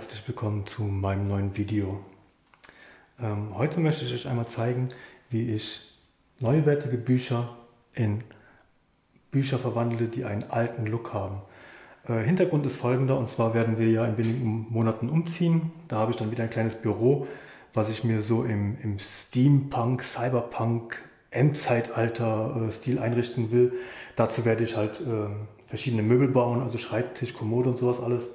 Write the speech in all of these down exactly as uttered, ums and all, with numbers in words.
herzlich willkommen zu meinem neuen Video. Ähm, heute möchte ich euch einmal zeigen, wie ich neuwertige Bücher in Bücher verwandle, die einen alten Look haben. Äh, Hintergrund ist folgender, und zwar werden wir ja in wenigen Monaten umziehen. Da habe ich dann wieder ein kleines Büro, was ich mir so im, im Steampunk, Cyberpunk, Endzeitalter-Stil äh, einrichten will. Dazu werde ich halt äh, verschiedene Möbel bauen, also Schreibtisch, Kommode und sowas alles.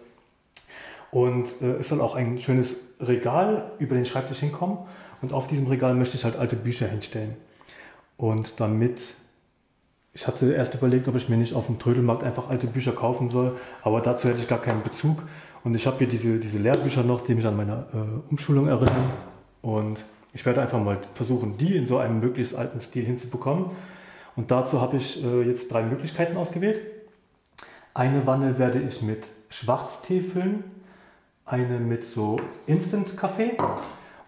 Und äh, es soll auch ein schönes Regal über den Schreibtisch hinkommen. Und auf diesem Regal möchte ich halt alte Bücher hinstellen. Und damit, ich hatte erst überlegt, ob ich mir nicht auf dem Trödelmarkt einfach alte Bücher kaufen soll, aber dazu hätte ich gar keinen Bezug. Und ich habe hier diese, diese Lehrbücher noch, die mich an meine äh, Umschulung erinnern. Und ich werde einfach mal versuchen, die in so einem möglichst alten Stil hinzubekommen. Und dazu habe ich äh, jetzt drei Möglichkeiten ausgewählt. Eine Wanne werde ich mit Schwarztee füllen. Eine mit so Instant-Kaffee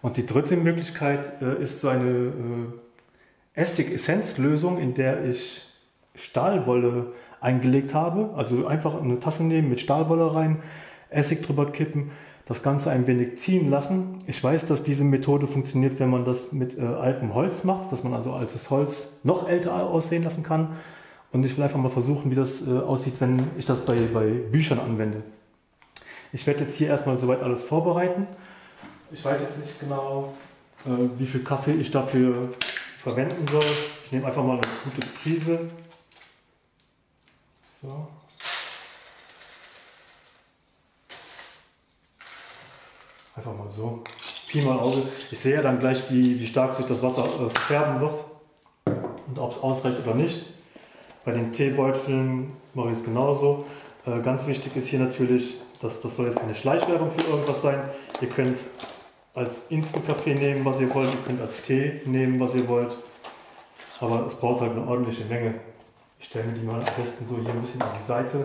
und die dritte Möglichkeit äh, ist so eine äh, Essig-Essenz-Lösung, in der ich Stahlwolle eingelegt habe. Also einfach eine Tasse nehmen, mit Stahlwolle rein, Essig drüber kippen, das Ganze ein wenig ziehen lassen. Ich weiß, dass diese Methode funktioniert, wenn man das mit äh, altem Holz macht, dass man also altes Holz noch älter aussehen lassen kann. Und ich will einfach mal versuchen, wie das äh, aussieht, wenn ich das bei, bei Büchern anwende. Ich werde jetzt hier erstmal soweit alles vorbereiten. Ich weiß jetzt nicht genau, äh, wie viel Kaffee ich dafür verwenden soll. Ich nehme einfach mal eine gute Prise. So. Einfach mal so. Pi mal Auge. Ich sehe ja dann gleich, wie, wie stark sich das Wasser äh, färben wird und ob es ausreicht oder nicht. Bei den Teebeuteln mache ich es genauso. Äh, ganz wichtig ist hier natürlich, Das, das soll jetzt keine Schleichwerbung für irgendwas sein. Ihr könnt als Instant-Kaffee nehmen, was ihr wollt. Ihr könnt als Tee nehmen, was ihr wollt. Aber es braucht halt eine ordentliche Menge. Ich stelle mir die mal am besten so hier ein bisschen an die Seite.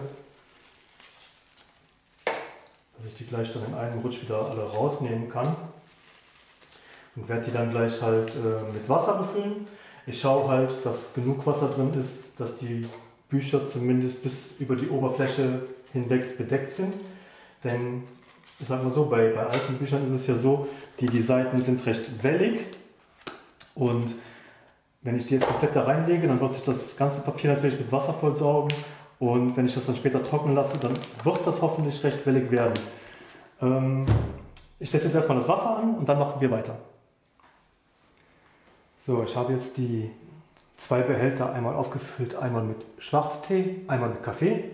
Dass ich die gleich dann in einem Rutsch wieder alle rausnehmen kann. Und werde die dann gleich halt äh, mit Wasser befüllen. Ich schaue halt, dass genug Wasser drin ist, dass die Bücher zumindest bis über die Oberfläche hinweg bedeckt sind. Denn, ich sag mal so, bei, bei alten Büchern ist es ja so, die, die Seiten sind recht wellig und wenn ich die jetzt komplett da reinlege, dann wird sich das ganze Papier natürlich mit Wasser vollsaugen und wenn ich das dann später trocknen lasse, dann wird das hoffentlich recht wellig werden. Ähm, ich setze jetzt erstmal das Wasser an und dann machen wir weiter. So, ich habe jetzt die zwei Behälter einmal aufgefüllt, einmal mit Schwarztee, einmal mit Kaffee.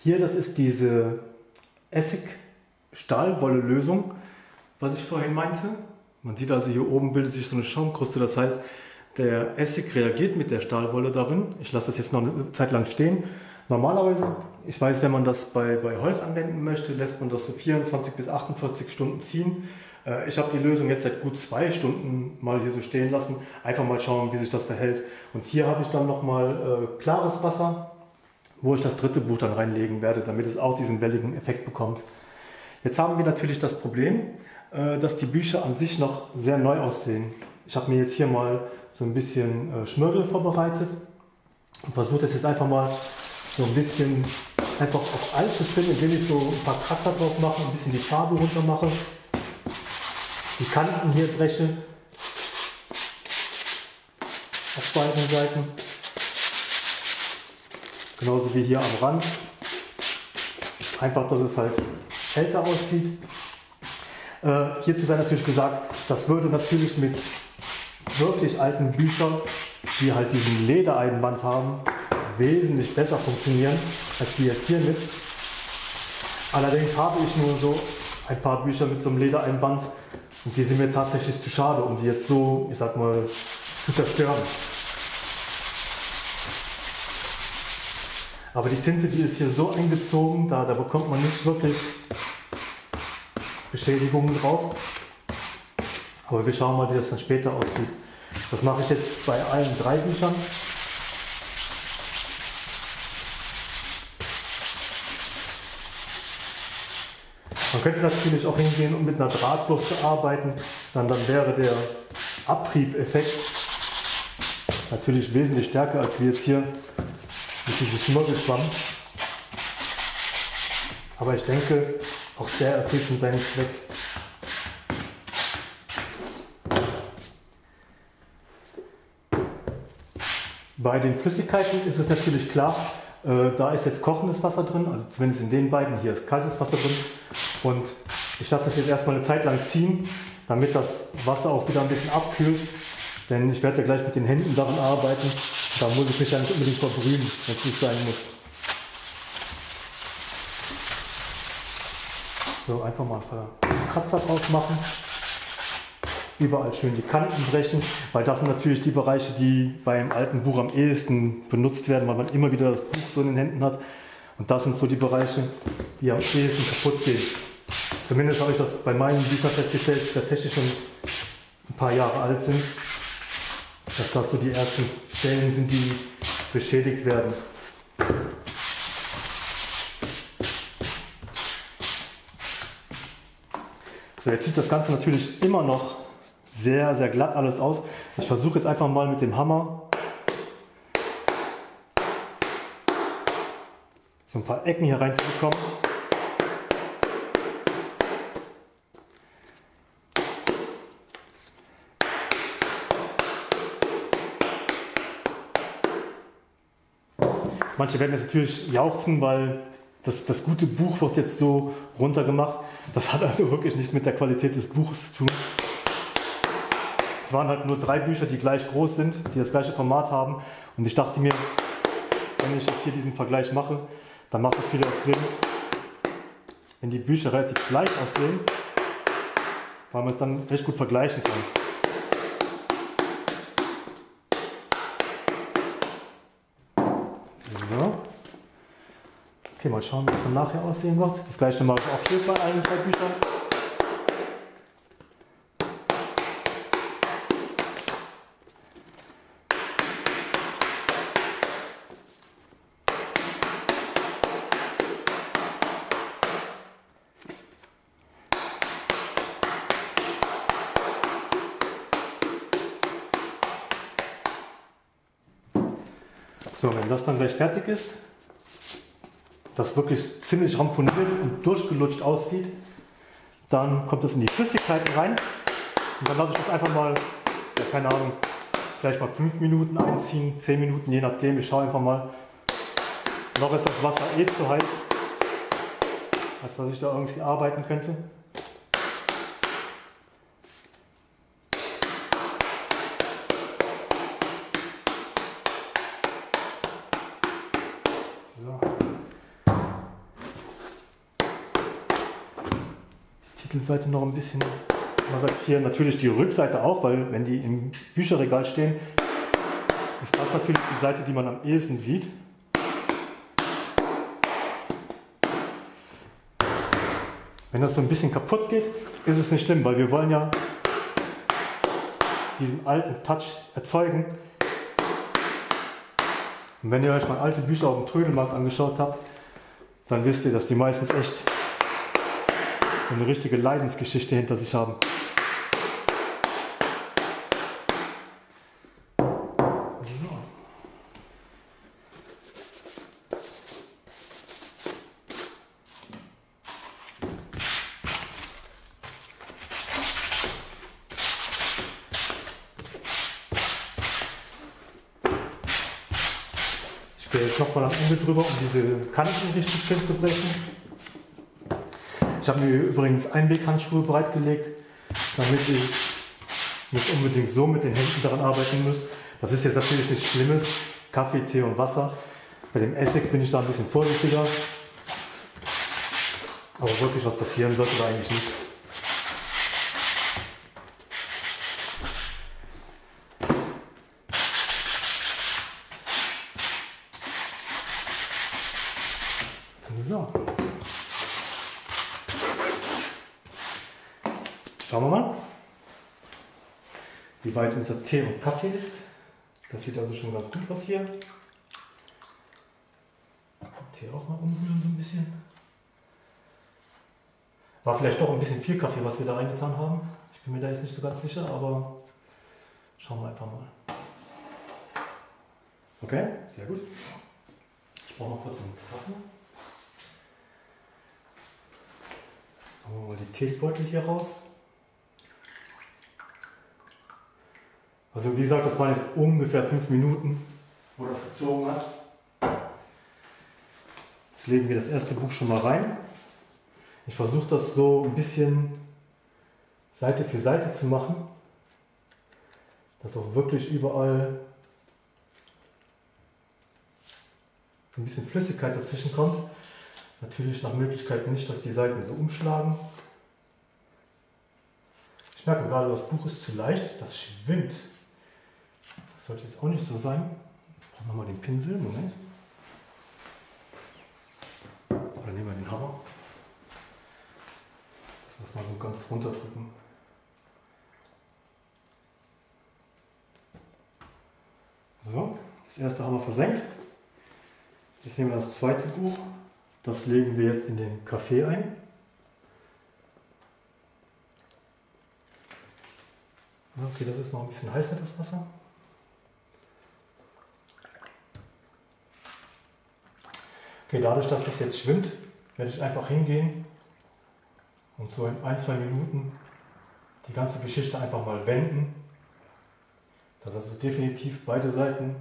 Hier, das ist diese Essig-Stahlwolle-Lösung, was ich vorhin meinte. Man sieht also, hier oben bildet sich so eine Schaumkruste, das heißt, der Essig reagiert mit der Stahlwolle darin. Ich lasse das jetzt noch eine Zeit lang stehen. Normalerweise, ich weiß, wenn man das bei, bei Holz anwenden möchte, lässt man das so vierundzwanzig bis achtundvierzig Stunden ziehen. Äh, ich habe die Lösung jetzt seit gut zwei Stunden mal hier so stehen lassen. Einfach mal schauen, wie sich das verhält. Und hier habe ich dann nochmal äh, klares Wasser, wo ich das dritte Buch dann reinlegen werde, damit es auch diesen welligen Effekt bekommt. Jetzt haben wir natürlich das Problem, dass die Bücher an sich noch sehr neu aussehen. Ich habe mir jetzt hier mal so ein bisschen Schmirgel vorbereitet und versuche das jetzt einfach mal so ein bisschen einfach auf alt zu finden, indem ich so ein paar Kratzer drauf mache, ein bisschen die Farbe runter mache, die Kanten hier breche auf beiden Seiten. Genauso wie hier am Rand. Einfach, dass es halt älter aussieht. Äh, hierzu sei natürlich gesagt, das würde natürlich mit wirklich alten Büchern, die halt diesen Ledereinband haben, wesentlich besser funktionieren, als die jetzt hier mit. Allerdings habe ich nur so ein paar Bücher mit so einem Ledereinband und die sind mir tatsächlich zu schade, um die jetzt so, ich sag mal, zu zerstören. Aber die Tinte, die ist hier so eingezogen, da, da bekommt man nicht wirklich Beschädigungen drauf. Aber wir schauen mal, wie das dann später aussieht. Das mache ich jetzt bei allen drei Büchern. Man könnte natürlich auch hingehen und mit einer Drahtbürste arbeiten, dann, dann wäre der Abriebeffekt natürlich wesentlich stärker, als wir jetzt hier mit diesem Schmirgelschwamm. Aber ich denke, Auch der erfüllt schon seinen Zweck. Bei den Flüssigkeiten ist es natürlich klar, äh, da ist jetzt kochendes Wasser drin, also zumindest in den beiden, hier ist kaltes Wasser drin. Und ich lasse das jetzt erstmal eine Zeit lang ziehen, damit das Wasser auch wieder ein bisschen abkühlt. Denn ich werde ja gleich mit den Händen daran arbeiten. Da muss ich mich ja nicht unbedingt verbrühen, wenn es nicht sein muss. So, einfach mal einen Kratzer drauf machen. Überall schön die Kanten brechen, weil das sind natürlich die Bereiche, die beim alten Buch am ehesten benutzt werden, weil man immer wieder das Buch so in den Händen hat. Und das sind so die Bereiche, die am ehesten kaputt gehen. Zumindest habe ich das bei meinen Büchern festgestellt, die tatsächlich schon ein paar Jahre alt sind, dass das so die ersten Stellen sind, die beschädigt werden. So, jetzt sieht das Ganze natürlich immer noch sehr, sehr glatt alles aus. Ich versuche jetzt einfach mal mit dem Hammer so ein paar Ecken hier reinzubekommen. Manche werden jetzt natürlich jauchzen, weil das, das gute Buch wird jetzt so runtergemacht. Das hat also wirklich nichts mit der Qualität des Buches zu tun. Es waren halt nur drei Bücher, die gleich groß sind, die das gleiche Format haben. Und ich dachte mir, wenn ich jetzt hier diesen Vergleich mache, dann macht es natürlich Sinn, wenn die Bücher relativ gleich aussehen, weil man es dann recht gut vergleichen kann. Okay, mal schauen, wie es dann nachher aussehen wird. Das gleiche mache ich auch hier bei allen drei Büchern. So, wenn das dann gleich fertig ist, das wirklich ziemlich ramponiert und durchgelutscht aussieht, dann kommt das in die Flüssigkeiten rein und dann lasse ich das einfach mal, ja, keine Ahnung, vielleicht mal fünf Minuten einziehen, zehn Minuten, je nachdem, ich schaue einfach mal. Noch ist das Wasser eh zu heiß, als dass ich da irgendwie arbeiten könnte. Seite noch ein bisschen massakrieren. Natürlich die Rückseite auch, weil wenn die im Bücherregal stehen, ist das natürlich die Seite, die man am ehesten sieht. Wenn das so ein bisschen kaputt geht, ist es nicht schlimm, weil wir wollen ja diesen alten Touch erzeugen. Und wenn ihr euch mal alte Bücher auf dem Trödelmarkt angeschaut habt, dann wisst ihr, dass die meistens echt so eine richtige Leidensgeschichte hinter sich haben. Ich gehe jetzt nochmal nach unten drüber, um diese Kanten richtig schön zu brechen. Ich habe mir übrigens Einweghandschuhe bereitgelegt, damit ich nicht unbedingt so mit den Händen daran arbeiten muss. Das ist jetzt natürlich nichts Schlimmes. Kaffee, Tee und Wasser. Bei dem Essig bin ich da ein bisschen vorsichtiger. Aber wirklich was passieren sollte da eigentlich nicht. So. Schauen wir mal, wie weit unser Tee und Kaffee ist. Das sieht also schon ganz gut aus hier. Tee auch mal umrühren so ein bisschen. War vielleicht doch ein bisschen viel Kaffee, was wir da reingetan haben. Ich bin mir da jetzt nicht so ganz sicher, aber schauen wir einfach mal. Okay, sehr gut. Ich brauche noch kurz eine Tasse. Machen wir mal die Teebeutel hier raus. Also wie gesagt, das waren jetzt ungefähr fünf Minuten, wo das gezogen hat. Jetzt legen wir das erste Buch schon mal rein. Ich versuche das so ein bisschen Seite für Seite zu machen, dass auch wirklich überall ein bisschen Flüssigkeit dazwischen kommt. Natürlich nach Möglichkeit nicht, dass die Seiten so umschlagen. Ich merke gerade, das Buch ist zu leicht, das schwimmt. Das sollte jetzt auch nicht so sein. Brauchen wir mal den Pinsel, Moment. Oder nehmen wir den Hammer. Das muss man so ganz runterdrücken. So, das erste haben wir versenkt. Jetzt nehmen wir das zweite Buch. Das legen wir jetzt in den Kaffee ein. Okay, das ist noch ein bisschen heißer, das Wasser. Okay, dadurch, dass das jetzt schwimmt, werde ich einfach hingehen und so in ein, zwei Minuten die ganze Geschichte einfach mal wenden, dass also definitiv beide Seiten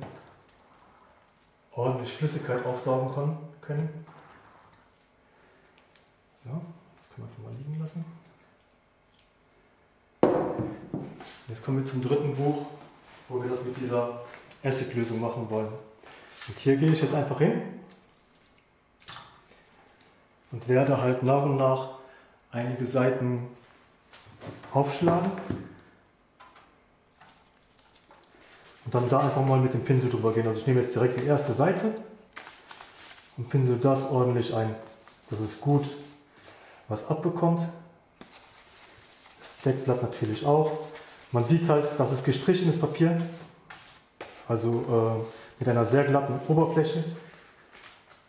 ordentlich Flüssigkeit aufsaugen können. So, das können wir einfach mal liegen lassen. Jetzt kommen wir zum dritten Buch, wo wir das mit dieser Essiglösung machen wollen. Und hier gehe ich jetzt einfach hin und werde halt nach und nach einige Seiten aufschlagen und dann da einfach mal mit dem Pinsel drüber gehen. Also ich nehme jetzt direkt die erste Seite und pinsel das ordentlich ein, dass es gut was abbekommt. Das Deckblatt natürlich auch. Man sieht halt, dass es gestrichenes Papier, also äh, mit einer sehr glatten Oberfläche,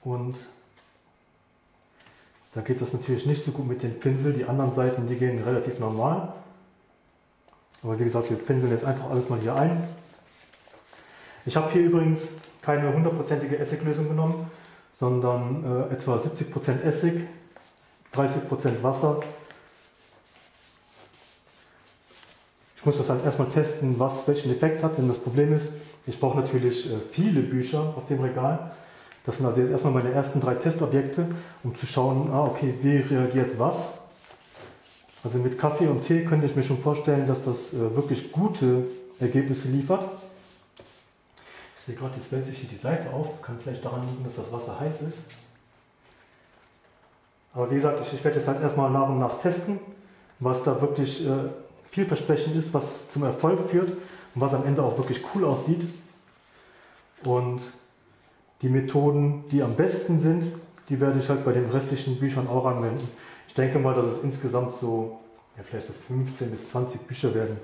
und da geht das natürlich nicht so gut mit dem Pinsel. Die anderen Seiten, die gehen relativ normal, aber wie gesagt, wir pinseln jetzt einfach alles mal hier ein. Ich habe hier übrigens keine hundertprozentige Essiglösung genommen, sondern äh, etwa siebzig Prozent Essig, dreißig Prozent Wasser. Ich muss das halt erstmal testen, was welchen Effekt hat, denn das Problem ist, ich brauche natürlich viele Bücher auf dem Regal. Das sind also jetzt erstmal meine ersten drei Testobjekte, um zu schauen, ah, okay, wie reagiert was. Also mit Kaffee und Tee könnte ich mir schon vorstellen, dass das wirklich gute Ergebnisse liefert. Ich sehe gerade, jetzt wälze ich hier die Seite auf, das kann vielleicht daran liegen, dass das Wasser heiß ist. Aber wie gesagt, ich werde jetzt halt erstmal nach und nach testen, was da wirklich vielversprechend ist, was zum Erfolg führt und was am Ende auch wirklich cool aussieht. Und die Methoden, die am besten sind, die werde ich halt bei den restlichen Büchern auch anwenden. Ich denke mal, dass es insgesamt so, ja, vielleicht so fünfzehn bis zwanzig Bücher werden,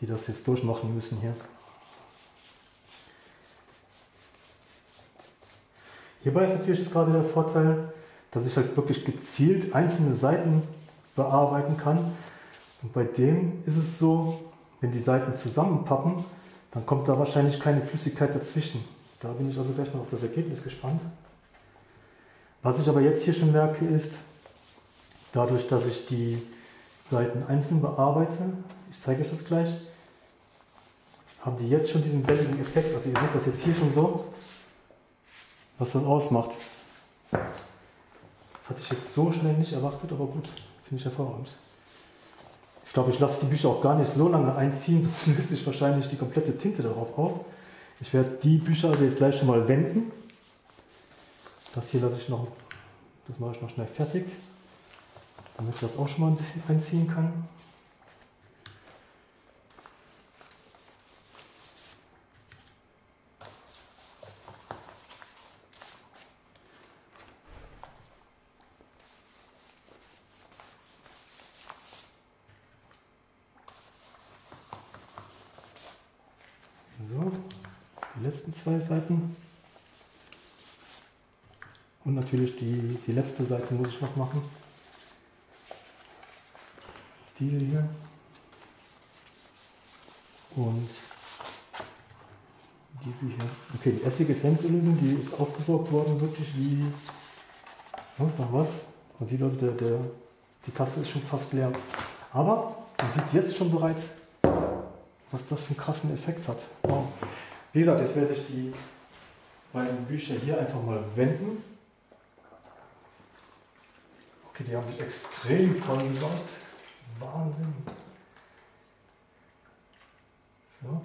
die das jetzt durchmachen müssen hier. Hierbei ist natürlich jetzt gerade der Vorteil, dass ich halt wirklich gezielt einzelne Seiten bearbeiten kann. Und bei dem ist es so, wenn die Seiten zusammenpappen, dann kommt da wahrscheinlich keine Flüssigkeit dazwischen. Da bin ich also gleich noch auf das Ergebnis gespannt. Was ich aber jetzt hier schon merke ist, dadurch, dass ich die Seiten einzeln bearbeite, ich zeige euch das gleich, haben die jetzt schon diesen welligen Effekt. Also ihr seht das jetzt hier schon so, was das ausmacht. Das hatte ich jetzt so schnell nicht erwartet, aber gut, finde ich hervorragend. Ich glaube, ich lasse die Bücher auch gar nicht so lange einziehen, sonst löse ich wahrscheinlich die komplette Tinte darauf auf. Ich werde die Bücher also jetzt gleich schon mal wenden. Das hier lasse ich noch, das mache ich noch schnell fertig, damit ich das auch schon mal ein bisschen einziehen kann. Zwei Seiten und natürlich die, die letzte Seite muss ich noch machen, diese hier und diese hier. Okay, die Essig-Essenzlösung, die ist aufgesaugt worden, wirklich wie sonst noch was. Man sieht also, der, der Die Tasse ist schon fast leer. Aber man sieht jetzt schon bereits, was das für einen krassen Effekt hat. Wow. Wie gesagt, jetzt werde ich die beiden Bücher hier einfach mal wenden. Okay, die haben sich extrem voll gesaugt. Wahnsinn. So.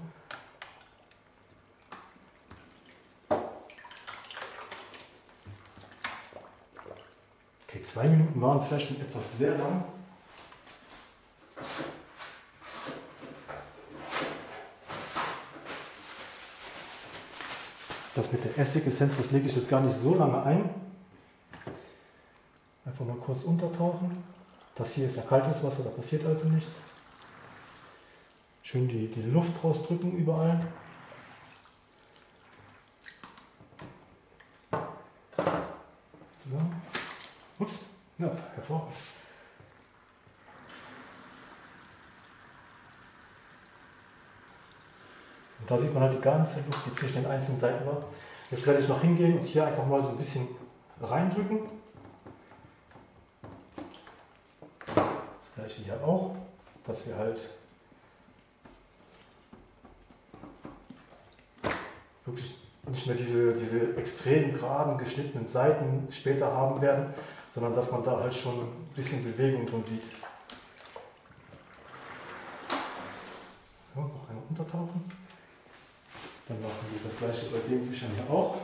Okay, zwei Minuten waren vielleicht schon etwas sehr lang. Das mit der Essigessenz, das lege ich jetzt gar nicht so lange ein. Einfach mal kurz untertauchen. Das hier ist ja kaltes Wasser, da passiert also nichts. Schön die, die Luft rausdrücken überall. So. Ups, ja, hervorragend. Und da sieht man halt die ganze Luft, die zwischen den einzelnen Seiten war. Jetzt werde ich noch hingehen und hier einfach mal so ein bisschen reindrücken. Das gleiche hier auch, dass wir halt wirklich nicht mehr diese, diese extrem geraden geschnittenen Seiten später haben werden, sondern dass man da halt schon ein bisschen Bewegung drin sieht. So, noch einmal untertauchen. Dann machen wir das gleiche bei den Büchern hier auch.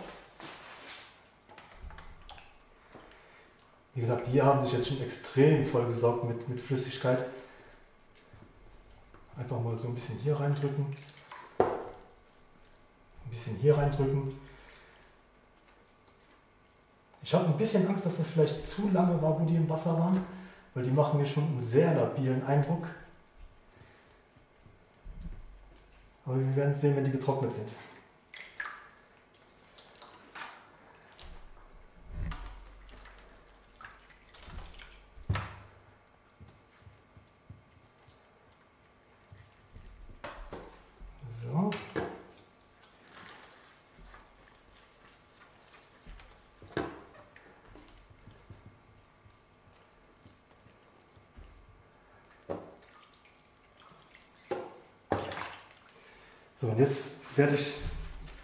Wie gesagt, die haben sich jetzt schon extrem voll gesaugt mit, mit Flüssigkeit. Einfach mal so ein bisschen hier reindrücken. Ein bisschen hier reindrücken. Ich habe ein bisschen Angst, dass das vielleicht zu lange war, wo die im Wasser waren, weil die machen mir schon einen sehr labilen Eindruck. Aber wir werden es sehen, wenn die getrocknet sind. So. So, und jetzt werde ich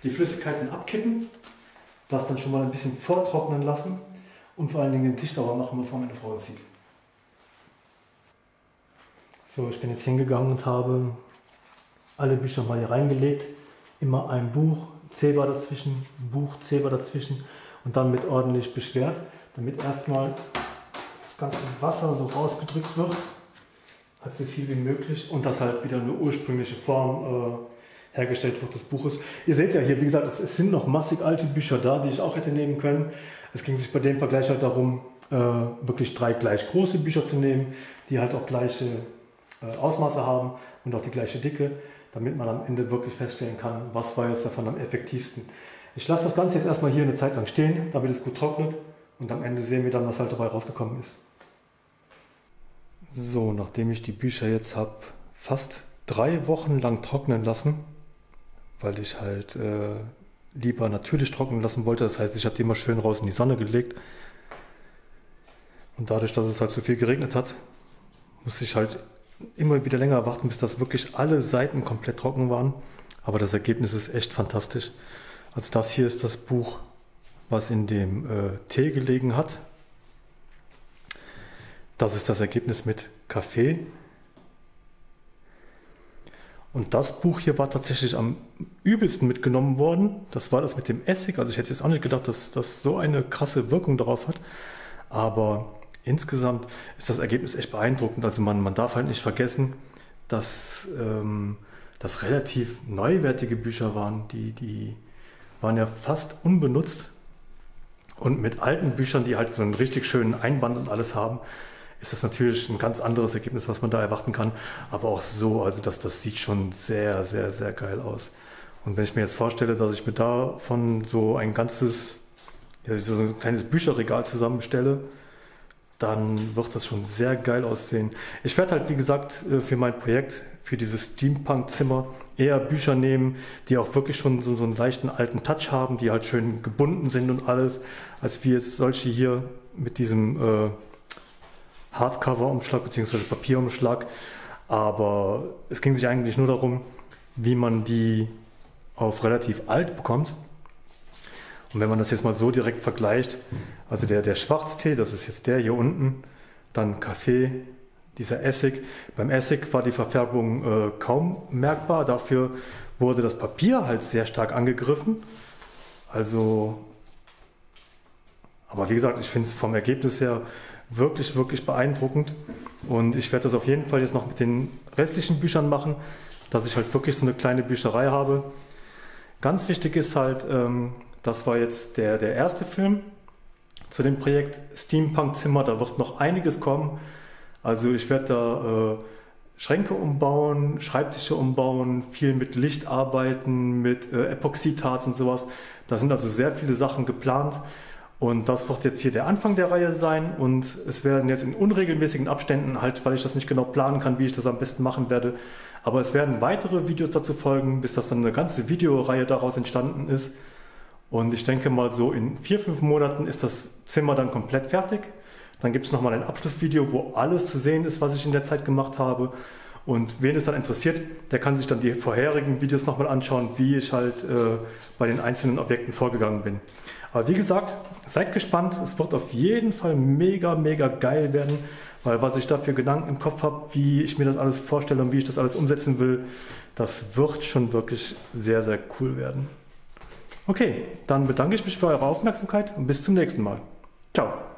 die Flüssigkeiten abkippen, das dann schon mal ein bisschen vortrocknen lassen und vor allen Dingen den Tisch sauber machen, bevor meine Frau das sieht. So, ich bin jetzt hingegangen und habe alle Bücher mal hier reingelegt. Immer ein Buch, Zewa dazwischen, Buch, Zewa dazwischen und dann mit ordentlich beschwert, damit erstmal das ganze Wasser so rausgedrückt wird, also so viel wie möglich und das halt wieder eine ursprüngliche Form äh, hergestellt wird des Buches. Ihr seht ja hier, wie gesagt, es sind noch massig alte Bücher da, die ich auch hätte nehmen können. Es ging sich bei dem Vergleich halt darum, äh, wirklich drei gleich große Bücher zu nehmen, die halt auch gleiche äh, Ausmaße haben und auch die gleiche Dicke, damit man am Ende wirklich feststellen kann, was war jetzt davon am effektivsten. Ich lasse das Ganze jetzt erstmal hier eine Zeit lang stehen, damit es gut trocknet und am Ende sehen wir dann, was halt dabei rausgekommen ist. So, nachdem ich die Bücher jetzt habe fast drei Wochen lang trocknen lassen, weil ich halt äh, lieber natürlich trocknen lassen wollte. Das heißt, ich habe die immer schön raus in die Sonne gelegt. Und dadurch, dass es halt so viel geregnet hat, musste ich halt immer wieder länger warten, bis das wirklich alle Seiten komplett trocken waren. Aber das Ergebnis ist echt fantastisch. Also das hier ist das Buch, was in dem äh, Tee gelegen hat. Das ist das Ergebnis mit Kaffee. Und das Buch hier war tatsächlich am übelsten mitgenommen worden. Das war das mit dem Essig. Also ich hätte jetzt auch nicht gedacht, dass das so eine krasse Wirkung darauf hat. Aber insgesamt ist das Ergebnis echt beeindruckend. Also man, man darf halt nicht vergessen, dass ähm, das relativ neuwertige Bücher waren. Die, die waren ja fast unbenutzt. Und mit alten Büchern, die halt so einen richtig schönen Einband und alles haben, ist das natürlich ein ganz anderes Ergebnis, was man da erwarten kann. Aber auch so, also das, das sieht schon sehr, sehr, sehr geil aus. Und wenn ich mir jetzt vorstelle, dass ich mir davon so ein ganzes, ja, so ein kleines Bücherregal zusammenstelle, dann wird das schon sehr geil aussehen. Ich werde halt, wie gesagt, für mein Projekt, für dieses Steampunk-Zimmer eher Bücher nehmen, die auch wirklich schon so, so einen leichten alten Touch haben, die halt schön gebunden sind und alles, als wie jetzt solche hier mit diesem äh, Hardcover-Umschlag bzw. Papierumschlag, aber es ging sich eigentlich nur darum, wie man die auf relativ alt bekommt. Und wenn man das jetzt mal so direkt vergleicht, also der, der Schwarztee, das ist jetzt der hier unten, dann Kaffee, dieser Essig. Beim Essig war die Verfärbung äh, kaum merkbar, dafür wurde das Papier halt sehr stark angegriffen. Also, aber wie gesagt, ich finde es vom Ergebnis her wirklich, wirklich beeindruckend. Und ich werde das auf jeden Fall jetzt noch mit den restlichen Büchern machen, dass ich halt wirklich so eine kleine Bücherei habe. Ganz wichtig ist halt, ähm, das war jetzt der, der erste Film zu dem Projekt Steampunk Zimmer, da wird noch einiges kommen. Also ich werde da äh, Schränke umbauen, Schreibtische umbauen, viel mit Licht arbeiten, mit äh, Epoxidharz und sowas. Da sind also sehr viele Sachen geplant und das wird jetzt hier der Anfang der Reihe sein und es werden jetzt in unregelmäßigen Abständen, halt weil ich das nicht genau planen kann, wie ich das am besten machen werde, aber es werden weitere Videos dazu folgen, bis das dann eine ganze Videoreihe daraus entstanden ist. Und ich denke mal so in vier, fünf Monaten ist das Zimmer dann komplett fertig. Dann gibt es nochmal ein Abschlussvideo, wo alles zu sehen ist, was ich in der Zeit gemacht habe. Und wen es dann interessiert, der kann sich dann die vorherigen Videos nochmal anschauen, wie ich halt äh, bei den einzelnen Objekten vorgegangen bin. Aber wie gesagt, seid gespannt. Es wird auf jeden Fall mega, mega geil werden, weil was ich da für Gedanken im Kopf habe, wie ich mir das alles vorstelle und wie ich das alles umsetzen will, das wird schon wirklich sehr, sehr cool werden. Okay, dann bedanke ich mich für eure Aufmerksamkeit und bis zum nächsten Mal. Ciao.